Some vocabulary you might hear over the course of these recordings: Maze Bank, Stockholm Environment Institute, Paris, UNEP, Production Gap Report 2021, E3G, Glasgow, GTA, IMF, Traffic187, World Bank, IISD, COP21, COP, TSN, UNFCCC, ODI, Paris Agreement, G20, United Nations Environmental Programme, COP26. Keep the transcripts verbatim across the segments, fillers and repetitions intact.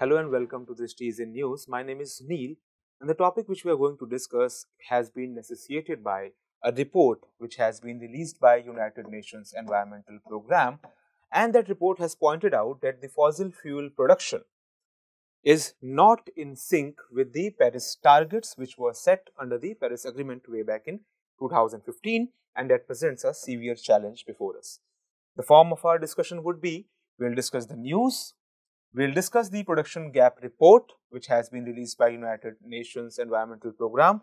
Hello and welcome to this T S N News. My name is Neil, and the topic which we are going to discuss has been necessitated by a report which has been released by United Nations Environmental Programme, and that report has pointed out that the fossil fuel production is not in sync with the Paris targets which were set under the Paris Agreement way back in two thousand fifteen, and that presents a severe challenge before us. The form of our discussion would be, we will discuss the news, we will discuss the Production Gap Report, which has been released by United Nations Environmental Programme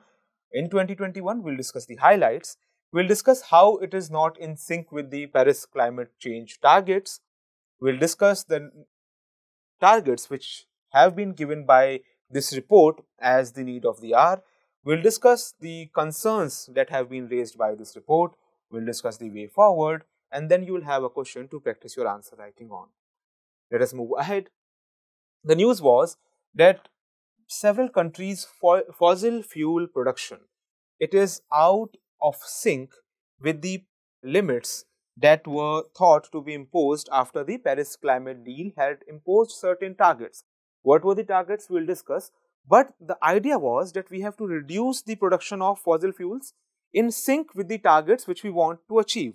in twenty twenty-one. We will discuss the highlights. We will discuss how it is not in sync with the Paris climate change targets. We will discuss the targets which have been given by this report as the need of the hour. We will discuss the concerns that have been raised by this report. We will discuss the way forward, and then you will have a question to practice your answer writing on. Let us move ahead. The news was that several countries' fossil fuel production, it is out of sync with the limits that were thought to be imposed after the Paris climate deal had imposed certain targets. What were the targets? We will discuss. But the idea was that we have to reduce the production of fossil fuels in sync with the targets which we want to achieve.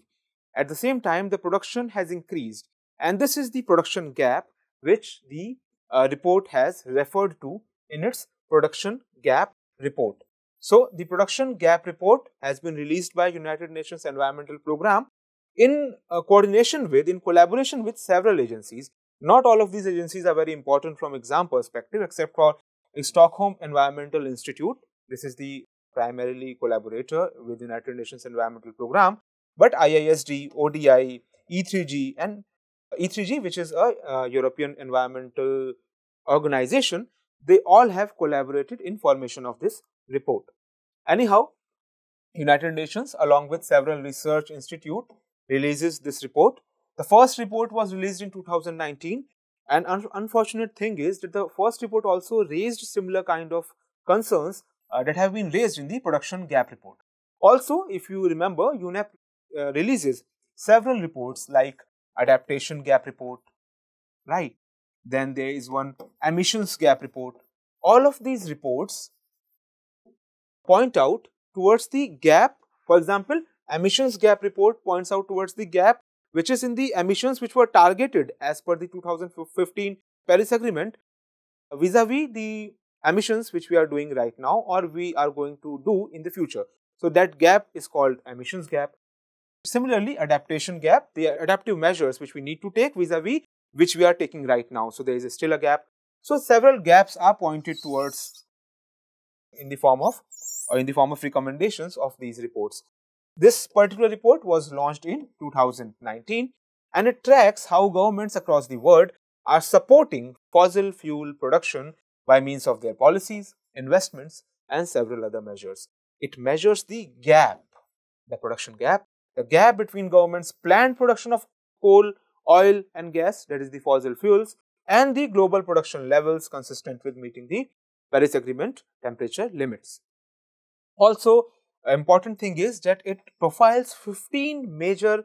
At the same time, the production has increased. And this is the production gap which the uh, report has referred to in its Production Gap Report. So, the Production Gap Report has been released by United Nations Environmental Programme in uh, coordination with, in collaboration with several agencies. Not all of these agencies are very important from exam perspective, except for the Stockholm Environmental Institute. This is the primarily collaborator with United Nations Environmental Programme, but I I S D, O D I, E three G and E three G, which is a uh, European Environmental Organization, they all have collaborated in formation of this report. Anyhow, United Nations along with several research institutes releases this report. The first report was released in two thousand nineteen, and un unfortunate thing is that the first report also raised similar kind of concerns uh, that have been raised in the Production Gap Report. Also, if you remember, U N E P uh, releases several reports like Adaptation Gap Report, right? Then there is one Emissions Gap Report. All of these reports point out towards the gap. For example, Emissions Gap Report points out towards the gap which is in the emissions which were targeted as per the two thousand fifteen Paris Agreement vis-a-vis the emissions which we are doing right now or we are going to do in the future. So that gap is called Emissions Gap. Similarly, adaptation gap, the adaptive measures which we need to take vis-a-vis which we are taking right now. So, there is still a gap. So, several gaps are pointed towards in the form of or in the form of recommendations of these reports. This particular report was launched in two thousand nineteen, and it tracks how governments across the world are supporting fossil fuel production by means of their policies, investments and several other measures. It measures the gap, the production gap. The gap between governments' planned production of coal, oil and gas, that is the fossil fuels, and the global production levels consistent with meeting the Paris Agreement temperature limits. Also, an important thing is that it profiles fifteen major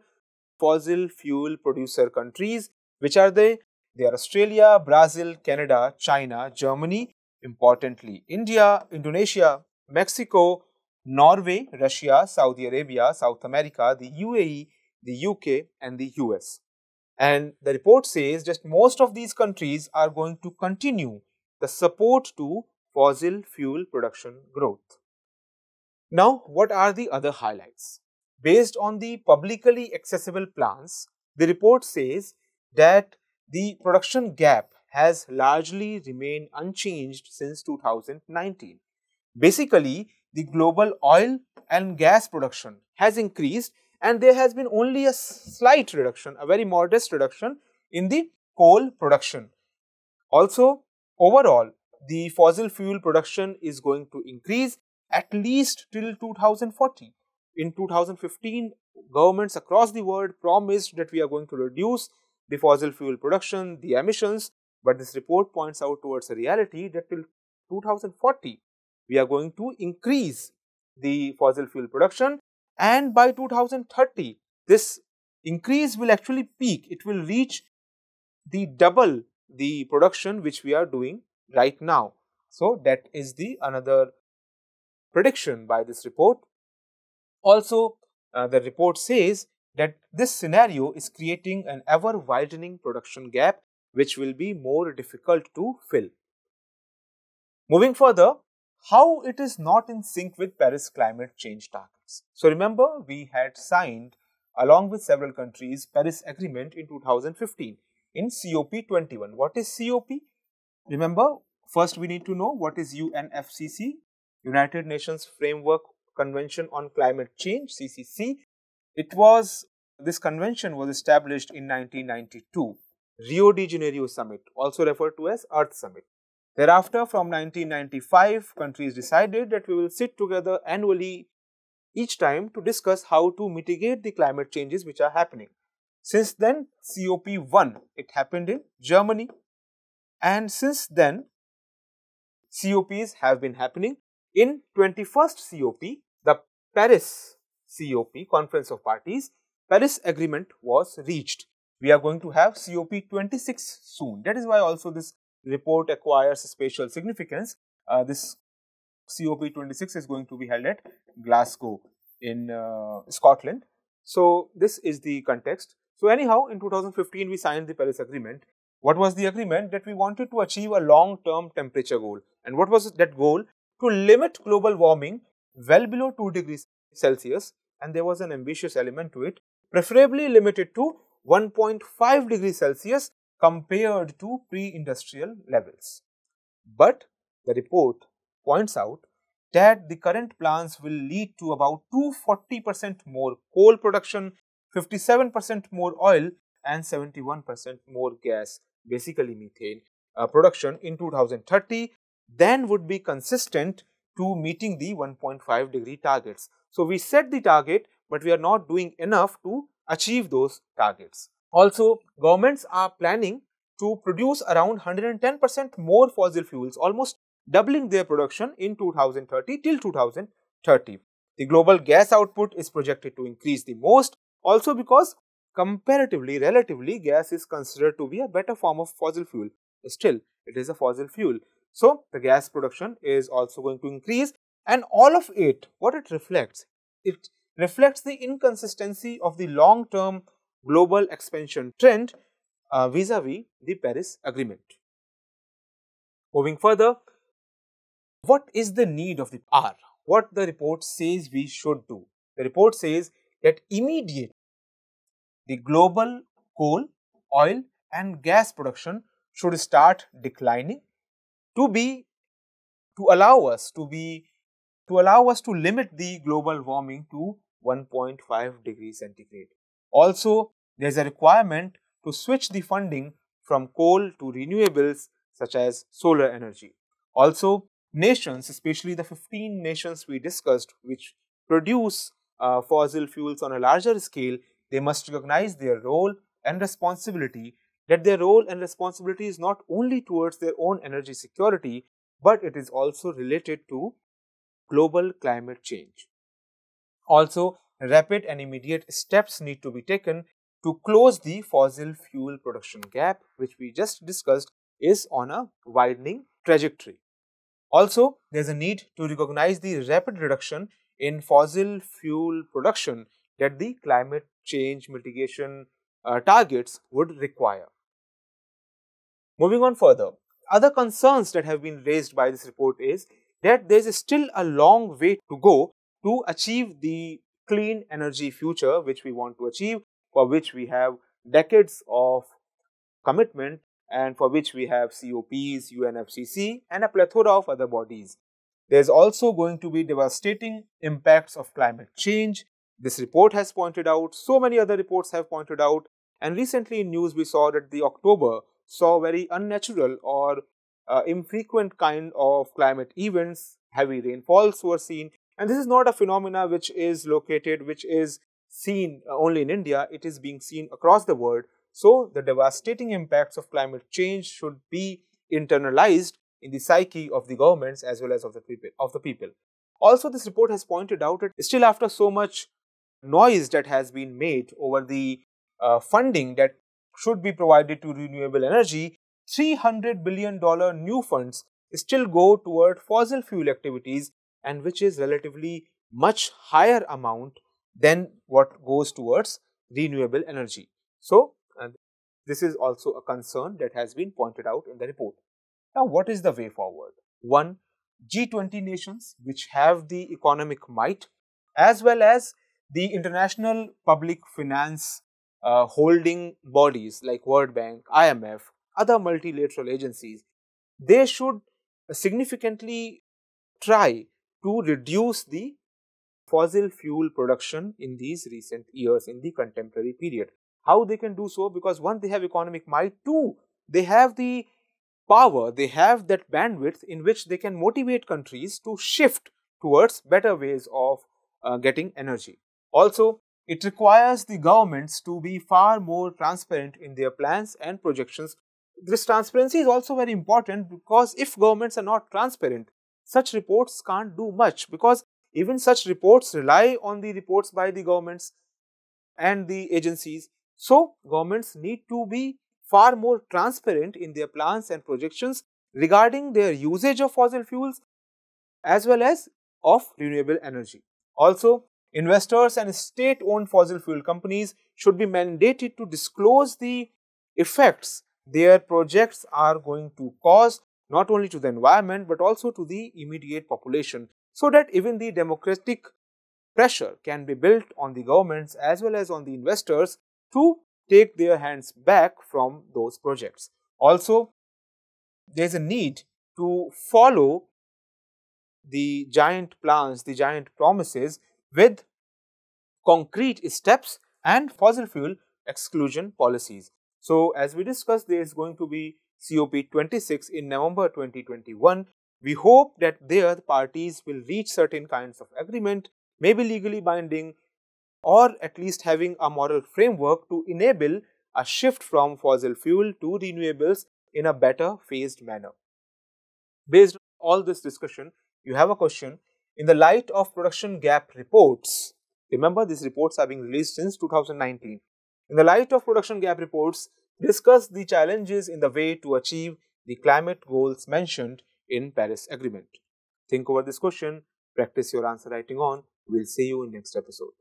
fossil fuel producer countries. Which are they? They are Australia, Brazil, Canada, China, Germany, importantly India, Indonesia, Mexico, Norway, Russia, Saudi Arabia, South America, the U A E, the U K and the U S. And the report says that most of these countries are going to continue the support to fossil fuel production growth. Now, what are the other highlights? Based on the publicly accessible plans, the report says that the production gap has largely remained unchanged since two thousand nineteen. Basically, the global oil and gas production has increased, and there has been only a slight reduction, a very modest reduction in the coal production. Also, overall, the fossil fuel production is going to increase at least till two thousand forty. In two thousand fifteen, governments across the world promised that we are going to reduce the fossil fuel production, the emissions, but this report points out towards a reality that till two thousand forty, we are going to increase the fossil fuel production, and by two thousand thirty, this increase will actually peak. It will reach the double the production which we are doing right now. So that is the another prediction by this report. Also, uh, the report says that this scenario is creating an ever widening production gap which will be more difficult to fill. Moving further, how it is not in sync with Paris climate change targets. So remember, we had signed along with several countries Paris Agreement in two thousand fifteen in COP twenty-one. What is COP? Remember, first we need to know what is U N F C C C, United Nations Framework Convention on Climate Change, C C C. It was, this convention was established in nineteen ninety-two, Rio de Janeiro Summit, also referred to as Earth Summit. Thereafter, from nineteen ninety-five, countries decided that we will sit together annually each time to discuss how to mitigate the climate changes which are happening. Since then, COP one, it happened in Germany, and since then, C O Ps have been happening. In twenty-first C O P, the Paris C O P, Conference of Parties, Paris Agreement was reached. We are going to have COP twenty-six soon. That is why also this report acquires spatial significance. Uh, this COP twenty-six is going to be held at Glasgow in uh, Scotland. So this is the context. So anyhow, in two thousand fifteen, we signed the Paris Agreement. What was the agreement? That we wanted to achieve a long-term temperature goal. And what was that goal? To limit global warming well below two degrees Celsius, and there was an ambitious element to it, preferably limited to one point five degrees Celsius compared to pre-industrial levels. But the report points out that the current plans will lead to about two hundred forty percent more coal production, fifty-seven percent more oil and seventy-one percent more gas, basically methane uh, production in two thousand thirty. Then would be consistent to meeting the one point five degree targets. So we set the target, but we are not doing enough to achieve those targets. Also, governments are planning to produce around one hundred ten percent more fossil fuels, almost doubling their production in two thousand thirty till two thousand thirty. The global gas output is projected to increase the most, also because comparatively, relatively, gas is considered to be a better form of fossil fuel. Still, it is a fossil fuel. So the gas production is also going to increase, and all of it, what it reflects? It reflects the inconsistency of the long-term global expansion trend vis-a-vis the Paris Agreement. Moving further, what is the need of the hour? What the report says we should do? The report says that immediately the global coal, oil and gas production should start declining. To be, to allow us to be, to allow us to limit the global warming to one point five degrees centigrade. Also, there is a requirement to switch the funding from coal to renewables such as solar energy. Also, nations, especially the fifteen nations we discussed which produce uh, fossil fuels on a larger scale, they must recognize their role and responsibility, that their role and responsibility is not only towards their own energy security, but it is also related to global climate change. Also, rapid and immediate steps need to be taken to close the fossil fuel production gap, which we just discussed is on a widening trajectory. Also, there is a need to recognize the rapid reduction in fossil fuel production that the climate change mitigation uh, targets would require. Moving on further, other concerns that have been raised by this report is that there is still a long way to go to achieve the clean energy future which we want to achieve, for which we have decades of commitment and for which we have C O Ps, U N F C C C C and a plethora of other bodies. There is also going to be devastating impacts of climate change. This report has pointed out, so many other reports have pointed out, and recently in news we saw that the October saw very unnatural or uh, infrequent kind of climate events. Heavy rainfalls were seen, and this is not a phenomena which is located, which is seen only in India. It is being seen across the world. So the devastating impacts of climate change should be internalized in the psyche of the governments as well as of the people. Of the people. Also, this report has pointed out that still after so much noise that has been made over the uh, funding that should be provided to renewable energy, three hundred billion dollars new funds still go toward fossil fuel activities, and which is relatively much higher amount than what goes towards renewable energy. So, uh, this is also a concern that has been pointed out in the report. Now, what is the way forward? One, G twenty nations, which have the economic might, as well as the international public finance uh, holding bodies like World Bank, I M F, other multilateral agencies, they should significantly try to reduce the fossil fuel production in these recent years, in the contemporary period. How they can do so? Because one, they have economic might, two, they have the power, they have that bandwidth in which they can motivate countries to shift towards better ways of uh, getting energy. Also, it requires the governments to be far more transparent in their plans and projections. This transparency is also very important, because if governments are not transparent, such reports can't do much, because even such reports rely on the reports by the governments and the agencies. So, governments need to be far more transparent in their plans and projections regarding their usage of fossil fuels as well as of renewable energy. Also, investors and state-owned fossil fuel companies should be mandated to disclose the effects their projects are going to cause, not only to the environment but also to the immediate population, so that even the democratic pressure can be built on the governments as well as on the investors to take their hands back from those projects. Also, there is a need to follow the giant plans, the giant promises with concrete steps and fossil fuel exclusion policies. So, as we discussed, there is going to be COP twenty-six in November twenty twenty-one. We hope that there the parties will reach certain kinds of agreement, maybe legally binding, or at least having a moral framework to enable a shift from fossil fuel to renewables in a better phased manner. Based on all this discussion, you have a question. In the light of Production Gap Reports, remember these reports are being released since two thousand nineteen. In the light of Production Gap Reports, discuss the challenges in the way to achieve the climate goals mentioned in Paris Agreement. Think over this question, practice your answer writing on. We'll see you in next episode.